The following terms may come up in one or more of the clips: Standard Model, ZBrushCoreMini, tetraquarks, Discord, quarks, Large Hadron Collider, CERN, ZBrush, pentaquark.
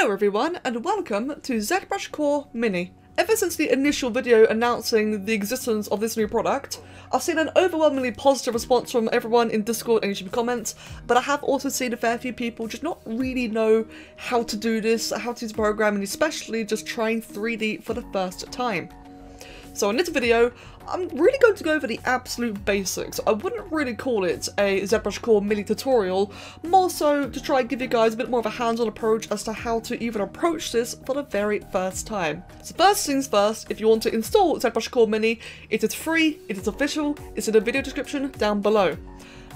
Hello everyone, and welcome to ZBrushCoreMini. Ever since the initial video announcing the existence of this new product, I've seen an overwhelmingly positive response from everyone in Discord and YouTube comments, but I have also seen a fair few people just not really know how to do this, how to use programming, especially just trying 3D for the first time. So in this video, I'm really going to go over the absolute basics. I wouldn't really call it a ZBrushCoreMini tutorial, more so to try and give you guys a bit more of a hands-on approach as to how to even approach this for the very first time. So first things first, if you want to install ZBrushCoreMini, it is free, it is official, it's in the video description down below.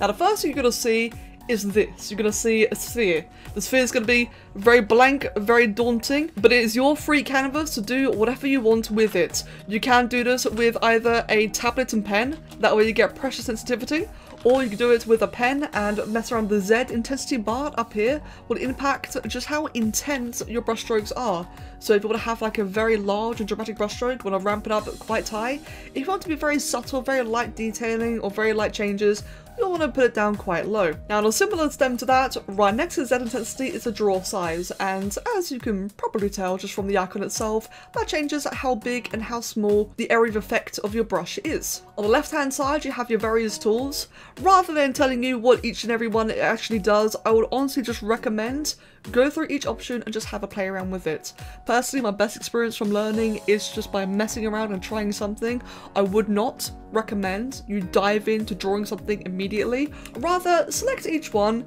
Now the first thing you're going to see is this. You're going to see a sphere. The sphere is going to be very blank, very daunting, but it is your free canvas to do whatever you want with it. You can do this with either a tablet and pen, that way you get pressure sensitivity, or you can do it with a pen and mess around. The Z intensity bar up here will impact just how intense your brushstrokes are. So if you want to have like a very large and dramatic brushstroke, want to ramp it up quite high. If you want to be very subtle, very light detailing or very light changes, you'll want to put it down quite low. Now on a similar stem to that, right next to Z intensity is a draw size, and as you can probably tell just from the icon itself, that changes how big and how small the area of effect of your brush is. On the left hand side you have your various tools. Rather than telling you what each and every one actually does, I would honestly just recommend go through each option and just have a play around with it. Personally, my best experience from learning is just by messing around and trying something. I would not recommend you dive into drawing something immediately. Rather, select each one,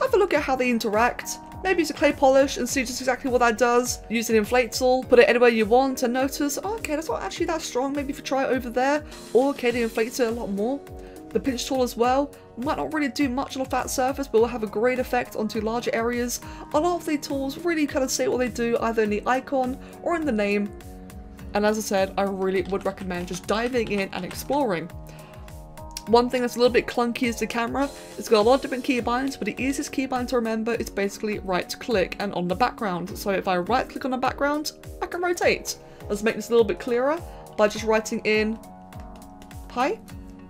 have a look at how they interact, maybe use a clay polish and see just exactly what that does. Use an inflate tool, put it anywhere you want and notice, oh, okay, that's not actually that strong, maybe if you try it over there, or okay, they inflate it a lot more. The pinch tool as well might not really do much on a flat surface, but will have a great effect onto larger areas. A lot of the tools really kind of say what they do, either in the icon or in the name. And as I said, I really would recommend just diving in and exploring. One thing that's a little bit clunky is the camera. It's got a lot of different keybinds, but the easiest keybind to remember is basically right click and on the background. So if I right click on the background, I can rotate. Let's make this a little bit clearer by just writing in hi.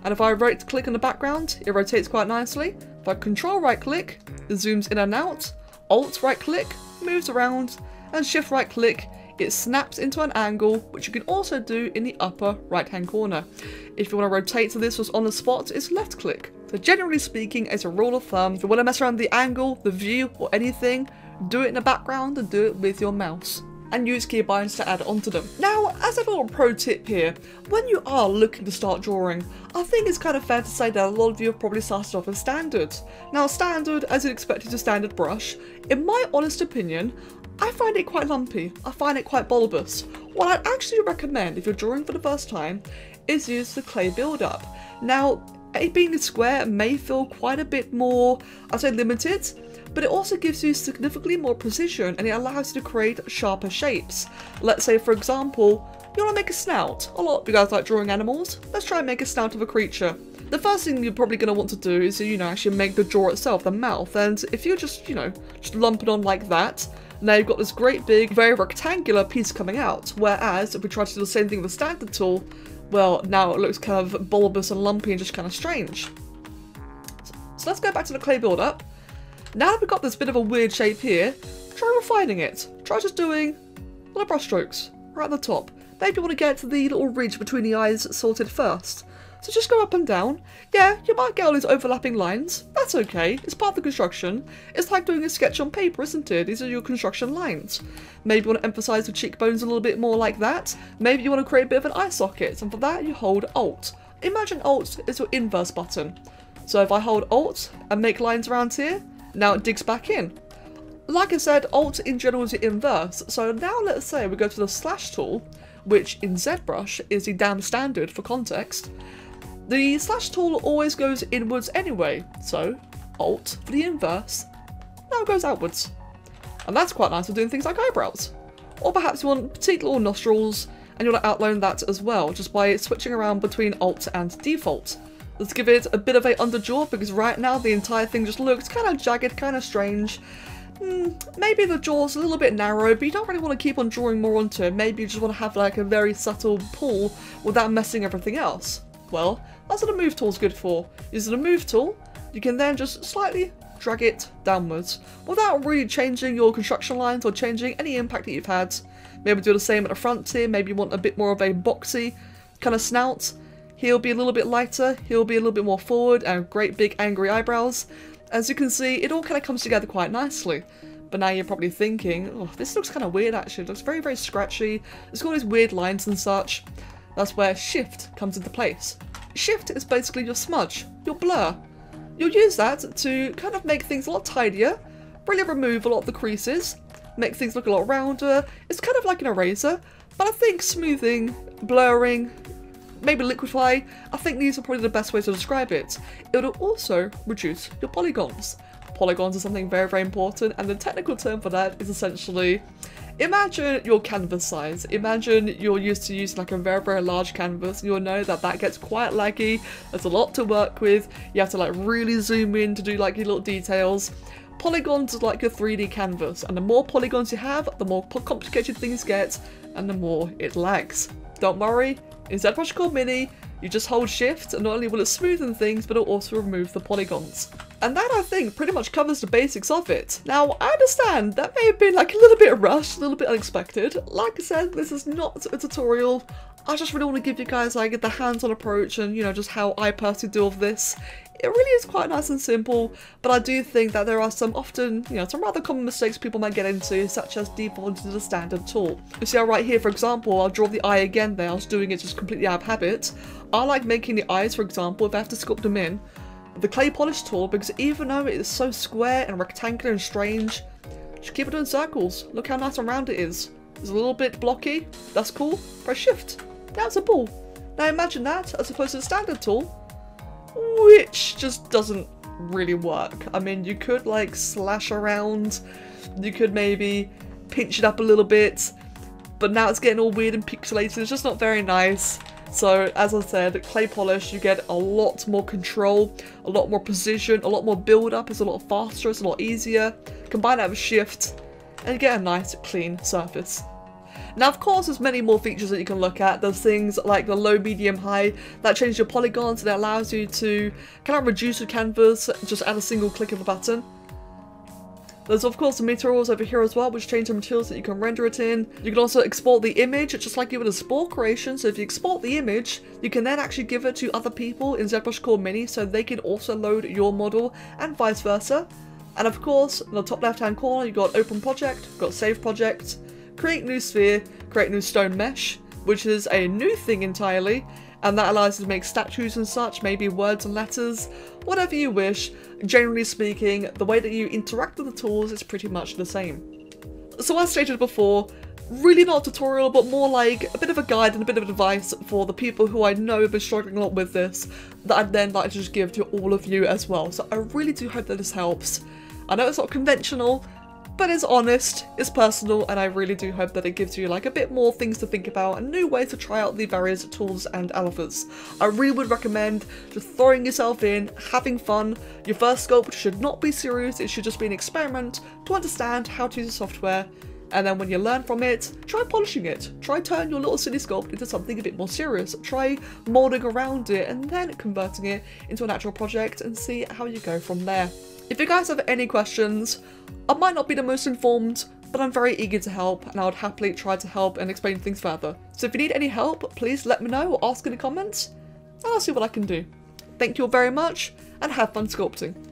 And if I right click on the background, it rotates quite nicely. If I control right click, it zooms in and out. Alt right click, moves around, and shift right click, it snaps into an angle, which you can also do in the upper right hand corner. If you want to rotate to this was on the spot, it's left click. So generally speaking, as a rule of thumb, if you want to mess around the angle, the view, or anything, do it in the background and do it with your mouse, and use keybinds to add onto them. Now, as a little pro tip here, when you are looking to start drawing, I think it's kind of fair to say that a lot of you have probably started off with standard. Now standard, as you'd expect, is a standard brush. In my honest opinion, I find it quite lumpy, I find it quite bulbous. What I'd actually recommend if you're drawing for the first time is use the clay build-up. Now, it being a square may feel quite a bit more, I'd say, limited, but it also gives you significantly more precision and it allows you to create sharper shapes. Let's say, for example, you want to make a snout. A lot of you guys like drawing animals. Let's try and make a snout of a creature. The first thing you're probably going to want to do is, you know, actually make the jaw itself, the mouth. And if you're just, you know, just lump it on like that, now you've got this great big, very rectangular piece coming out. Whereas if we try to do the same thing with the standard tool, well, now it looks kind of bulbous and lumpy and just kind of strange. So let's go back to the clay build-up. Now that we've got this bit of a weird shape here, try refining it. Try just doing little brush strokes right at the top. Maybe you want to get the little ridge between the eyes sorted first. So just go up and down. Yeah, you might get all these overlapping lines. That's okay, it's part of the construction. It's like doing a sketch on paper, isn't it? These are your construction lines. Maybe you want to emphasize the cheekbones a little bit more like that. Maybe you want to create a bit of an eye socket, and for that you hold Alt. Imagine Alt is your inverse button. So if I hold Alt and make lines around here, now it digs back in. Like I said, Alt in general is the inverse. So now let's say we go to the slash tool, which in ZBrush is the damn standard for context. The slash tool always goes inwards anyway, so Alt for the inverse, now it goes outwards. And that's quite nice for doing things like eyebrows. Or perhaps you want particular nostrils and you want to outline that as well, just by switching around between Alt and default. Let's give it a bit of a underjaw, because right now the entire thing just looks kind of jagged, kind of strange. Maybe the jaw's a little bit narrow, but you don't really want to keep on drawing more onto it. Maybe you just want to have like a very subtle pull without messing everything else. Well, that's what a move tool's good for. Using a move tool, you can then just slightly drag it downwards without really changing your construction lines or changing any impact that you've had. Maybe do the same at the front here. Maybe you want a bit more of a boxy kind of snout. He'll be a little bit lighter. He'll be a little bit more forward and great big angry eyebrows. As you can see, it all kind of comes together quite nicely. But now you're probably thinking, oh, this looks kind of weird actually. It looks very, very scratchy. It's got all these weird lines and such. That's where Shift comes into place. Shift is basically your smudge, your blur. You'll use that to kind of make things a lot tidier, really remove a lot of the creases, make things look a lot rounder. It's kind of like an eraser, but I think smoothing, blurring, maybe liquify, I think these are probably the best ways to describe it. It'll also reduce your polygons. Polygons are something very, very important, and the technical term for that is essentially, imagine your canvas size. Imagine you're used to using like a very, very large canvas. You'll know that that gets quite laggy. There's a lot to work with. You have to like really zoom in to do like your little details. Polygons are like your 3D canvas, and the more polygons you have, the more complicated things get and the more it lags. Don't worry, in ZBrushCoreMini, you just hold Shift and not only will it smoothen things, but it'll also remove the polygons. And that, I think, pretty much covers the basics of it. Now, I understand that may have been like a little bit rushed, a little bit unexpected. Like I said, this is not a tutorial. I just really want to give you guys like the hands-on approach and, you know, just how I personally do all of this. It really is quite nice and simple, but I do think that there are some often, you know, some rather common mistakes people might get into, such as defaulting to the standard tool. You see how right here, for example, I'll draw the eye again there. I was doing it just completely out of habit. I like making the eyes, for example, if I have to sculpt them in. The clay polish tool, because even though it is so square and rectangular and strange, just keep it in circles. Look how nice and round it is. It's a little bit blocky. That's cool. Press Shift. Now it's a ball. Now imagine that as opposed to the standard tool, which just doesn't really work. I mean, you could like slash around, you could maybe pinch it up a little bit, but now it's getting all weird and pixelated. It's just not very nice. So as I said, clay polish, you get a lot more control, a lot more precision, a lot more build up. It's a lot faster, it's a lot easier. Combine that with Shift and you get a nice clean surface. Now, of course, there's many more features that you can look at. There's things like the low, medium, high that change your polygons and it allows you to kind of reduce your canvas just at a single click of a button. There's, of course, the materials over here as well, which change the materials that you can render it in. You can also export the image, just like you would a sport creation. So if you export the image, you can then actually give it to other people in ZBrushCoreMini so they can also load your model and vice versa. And of course, in the top left-hand corner, you've got Open Project, you've got Save Project, Create New Sphere, Create New Stone Mesh, which is a new thing entirely. And that allows you to make statues and such, maybe words and letters, whatever you wish. Generally speaking, the way that you interact with the tools is pretty much the same. So as stated before, really not a tutorial, but more like a bit of a guide and a bit of advice for the people who I know have been struggling a lot with this, that I'd then like to just give to all of you as well. So I really do hope that this helps. I know it's not conventional, but it's honest, it's personal, and I really do hope that it gives you like a bit more things to think about and new ways to try out the various tools and alphas. I really would recommend just throwing yourself in, having fun. Your first sculpt should not be serious, it should just be an experiment to understand how to use the software. And then when you learn from it, try polishing it. Try turning your little silly sculpt into something a bit more serious. Try moulding around it and then converting it into an actual project and see how you go from there. If you guys have any questions, I might not be the most informed, but I'm very eager to help and I would happily try to help and explain things further. So if you need any help, please let me know or ask in the comments and I'll see what I can do. Thank you all very much and have fun sculpting.